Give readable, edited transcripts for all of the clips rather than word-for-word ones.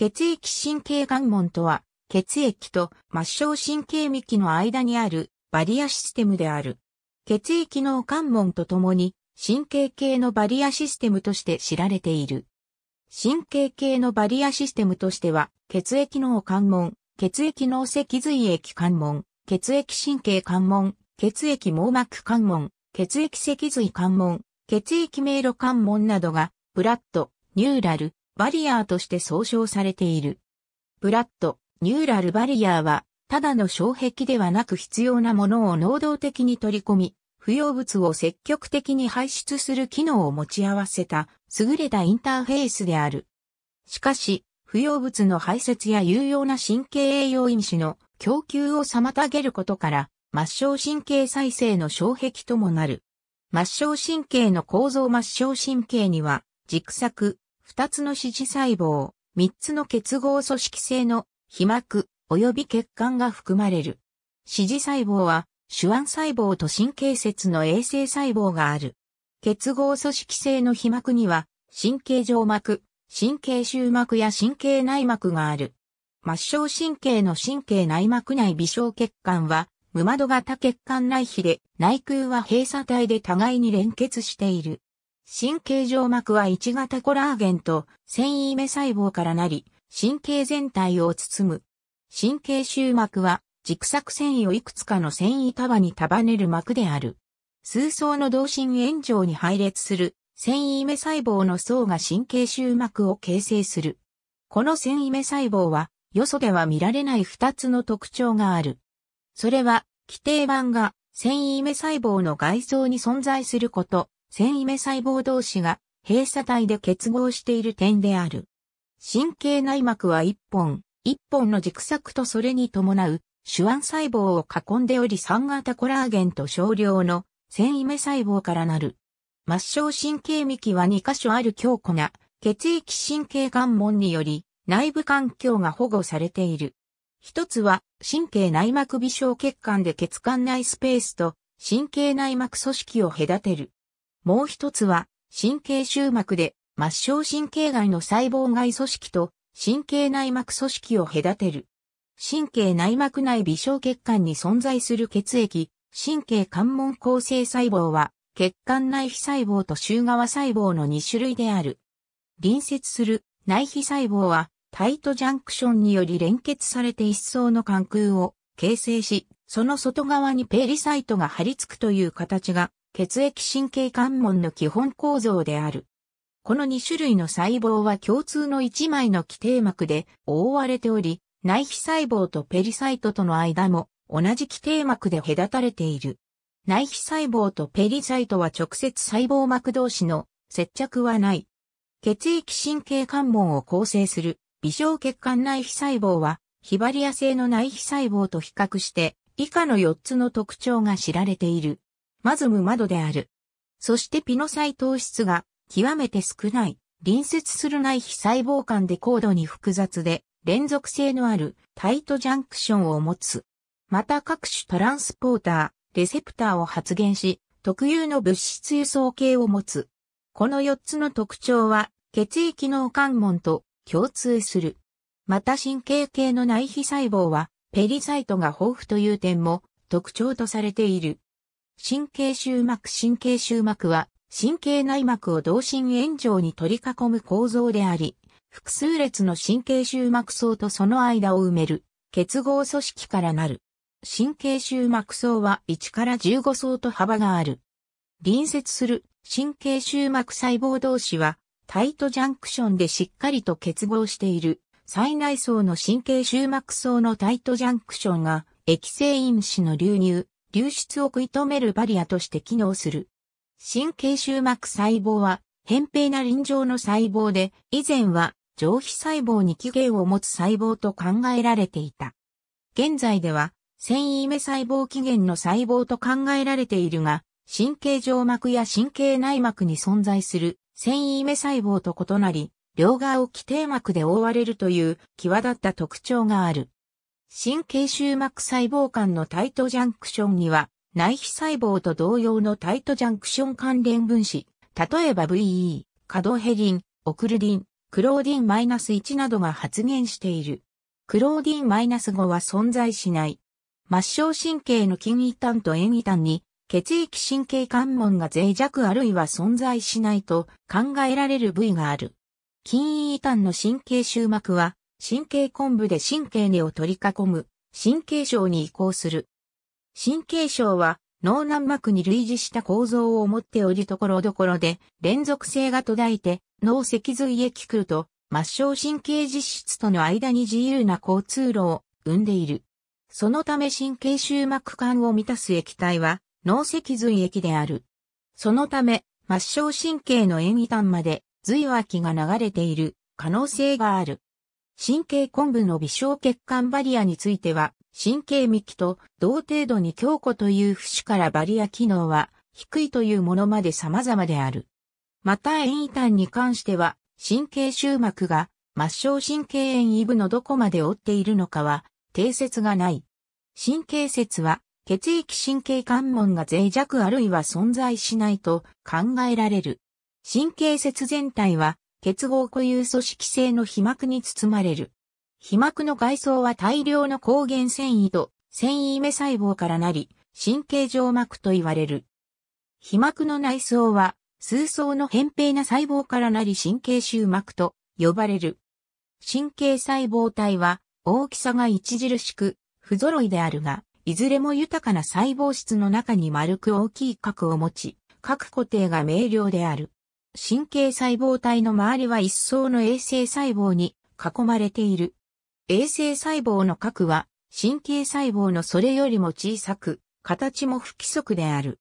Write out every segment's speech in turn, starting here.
血液神経贋門とは、血液と末梢神経幹の間にあるバリアシステムである。血液の贋門とともに、神経系のバリアシステムとして知られている。神経系のバリアシステムとしては、血液脳贋門、血液脳脊髄液贋門、血液神経贋門、血液網膜贋門、血液脊髄贋門、血液迷路贋門などが、ブラッド、ニューラル、バリアーとして総称されている。ブラッド、ニューラルバリアーは、ただの障壁ではなく必要なものを能動的に取り込み、不要物を積極的に排出する機能を持ち合わせた、優れたインターフェースである。しかし、不要物の排泄や有用な神経栄養因子の供給を妨げることから、末梢神経再生の障壁ともなる。末梢神経の構造末梢神経には、軸索、2つの支持細胞、3つの結合組織性の皮膜及び血管が含まれる。支持細胞は、手腕細胞と神経節の衛生細胞がある。結合組織性の皮膜には、神経上膜、神経終膜や神経内膜がある。末梢神経の神経内膜内微小血管は、無窓型血管内比で、内腔は閉鎖体で互いに連結している。神経上膜は1型コラーゲンと繊維目細胞からなり、神経全体を包む。神経終膜は、軸索繊維をいくつかの繊維束に束ねる膜である。数層の同心円状に配列する繊維目細胞の層が神経終膜を形成する。この繊維目細胞はよそでは見られない2つの特徴がある。それは、基底板が繊維目細胞の外層に存在すること、繊維目細胞同士が閉鎖体で結合している点である。神経内膜は1本の軸索とそれに伴う手腕細胞を囲んでおり3型コラーゲンと少量の繊維目細胞からなる。末梢神経幹は2箇所ある強固な血液神経贋門により内部環境が保護されている。一つは神経内膜微小血管で血管内スペースと神経内膜組織を隔てる。もう一つは神経終膜で末梢神経外の細胞外組織と神経内膜組織を隔てる。神経内膜内微小血管に存在する血液、神経贋門構成細胞は、血管内皮細胞と周側細胞の2種類である。隣接する内皮細胞は、タイトジャンクションにより連結されて一層の間腔を形成し、その外側にペリサイトが張り付くという形が、血液神経贋門の基本構造である。この2種類の細胞は共通の1枚の基底膜で覆われており、内皮細胞とペリサイトとの間も同じ基底膜で隔たれている。内皮細胞とペリサイトは直接細胞膜同士の接着はない。血液神経贋門を構成する微小血管内皮細胞は非バリア性の内皮細胞と比較して以下の4つの特徴が知られている。まず無窓である。そしてピノサイト質が極めて少ない。隣接する内皮細胞間で高度に複雑で連続性のあるタイトジャンクションを持つ。また各種トランスポーター、レセプターを発現し、特有の物質輸送系を持つ。この4つの特徴は血液脳贋門と共通する。また神経系の内皮細胞はペリサイトが豊富という点も特徴とされている。神経終膜神経終膜は神経内膜を同心円状に取り囲む構造であり、複数列の神経終膜層とその間を埋める結合組織からなる。神経終膜層は1から15層と幅がある。隣接する神経終膜細胞同士はタイトジャンクションでしっかりと結合している最内層の神経終膜層のタイトジャンクションが液性因子の流入、流出を食い止めるバリアとして機能する。神経終膜細胞は扁平な輪状の細胞で以前は上皮細胞に起源を持つ細胞と考えられていた。現在では、繊維目細胞起源の細胞と考えられているが、神経上膜や神経内膜に存在する繊維目細胞と異なり、両側を基底膜で覆われるという際立った特徴がある。神経終膜細胞間のタイトジャンクションには、内皮細胞と同様のタイトジャンクション関連分子、例えば VE、カドヘリン、オクルリン、クローディン -1 などが発現している。クローディン -5 は存在しない。末梢神経の筋異端と遠異端に血液神経関門が脆弱あるいは存在しないと考えられる部位がある。筋異端の神経終膜は神経根部で神経根を取り囲む神経鞘に移行する。神経鞘は脳軟膜に類似した構造を持っており所々で連続性が途絶えて脳脊髄へ帰ると末梢神経実質との間に自由な交通路を生んでいる。そのため神経終膜間を満たす液体は脳脊髄液である。そのため末梢神経の遠異端まで髄液が流れている可能性がある。神経根部の微小血管バリアについては神経幹と同程度に強固という節からバリア機能は低いというものまで様々である。また遠異端に関しては神経終膜が末梢神経遠異部のどこまで覆っているのかは定説がない。神経節は血液神経関門が脆弱あるいは存在しないと考えられる。神経節全体は結合固有組織性の皮膜に包まれる。皮膜の外層は大量の抗原繊維と繊維芽細胞からなり、神経上膜と言われる。皮膜の内層は数層の扁平な細胞からなり神経終膜と呼ばれる。神経細胞体は大きさが著しく不揃いであるが、いずれも豊かな細胞質の中に丸く大きい核を持ち、核固定が明瞭である。神経細胞体の周りは一層の衛星細胞に囲まれている。衛星細胞の核は神経細胞のそれよりも小さく、形も不規則である。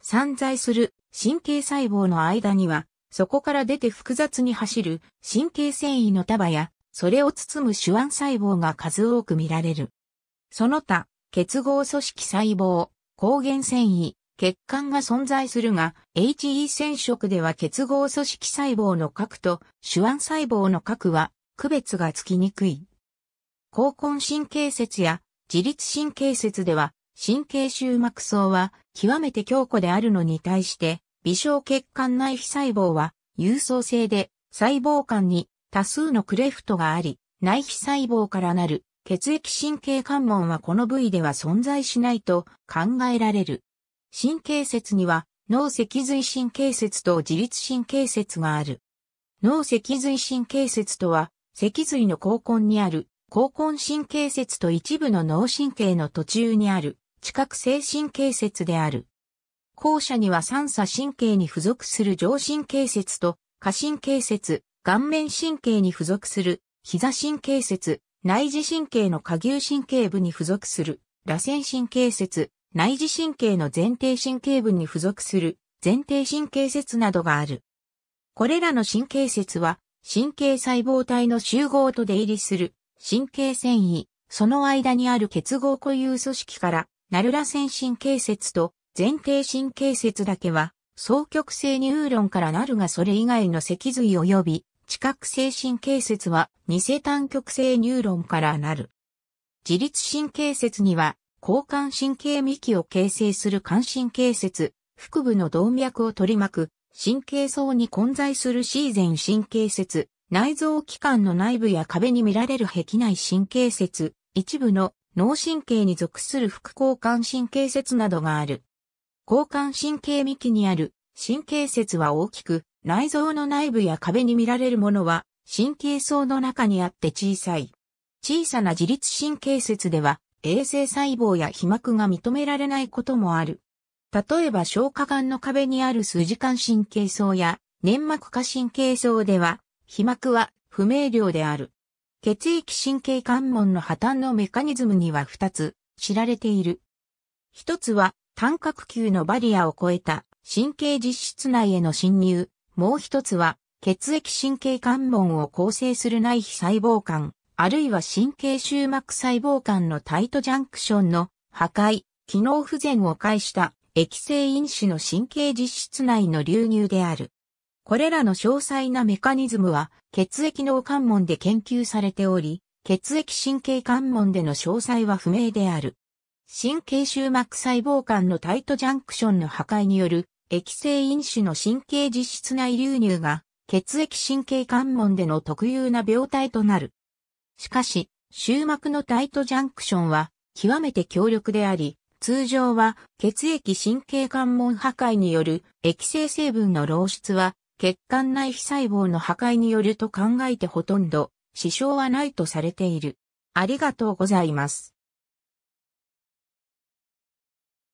散在する神経細胞の間には、そこから出て複雑に走る神経繊維の束や、それを包む手腕細胞が数多く見られる。その他、結合組織細胞、抗原繊維、血管が存在するが、HE 染色では結合組織細胞の核と手腕細胞の核は区別がつきにくい。交感神経節や自律神経節では、神経終膜層は極めて強固であるのに対して、微小血管内皮細胞は有層性で細胞間に多数のクレフトがあり、内皮細胞からなる血液神経関門はこの部位では存在しないと考えられる。神経節には脳脊髄神経節と自律神経節がある。脳脊髄神経節とは、脊髄の後根にある交感神経節と一部の脳神経の途中にある知覚性神経節である。後者には三叉神経に付属する上神経節と下神経節、顔面神経に付属する膝神経節、内耳神経の下牛神経部に付属する螺旋神経節、内耳神経の前庭神経部に付属する前庭神経節などがある。これらの神経節は神経細胞体の集合と出入りする神経線維、その間にある結合固有組織からなる螺旋神経節と前庭神経節だけは双極性ニューロンからなるがそれ以外の脊髄及び知覚性神経節は偽単極性ニューロンからなる。自律神経節には交感神経幹を形成する間神経節、腹部の動脈を取り巻く、神経層に混在する自然神経節、内臓器官の内部や壁に見られる壁内神経節、一部の脳神経に属する副交感神経節などがある。交感神経幹にある神経節は大きく、内臓の内部や壁に見られるものは神経層の中にあって小さい。小さな自律神経節では、衛星細胞や皮膜が認められないこともある。例えば消化管の壁にある筋間神経層や粘膜下神経層では、皮膜は不明瞭である。血液神経関門の破綻のメカニズムには2つ知られている。1つは単核球のバリアを超えた神経実質内への侵入。もう1つは血液神経関門を構成する内皮細胞間。あるいは神経終膜細胞間のタイトジャンクションの破壊、機能不全を介した液性因子の神経実質内の流入である。これらの詳細なメカニズムは血液脳関門で研究されており、血液神経関門での詳細は不明である。神経終膜細胞間のタイトジャンクションの破壊による液性因子の神経実質内流入が血液神経関門での特有な病態となる。しかし、終膜のタイトジャンクションは極めて強力であり、通常は血液神経関門破壊による液性成分の漏出は血管内皮細胞の破壊によると考えてほとんど支障はないとされている。ありがとうございます。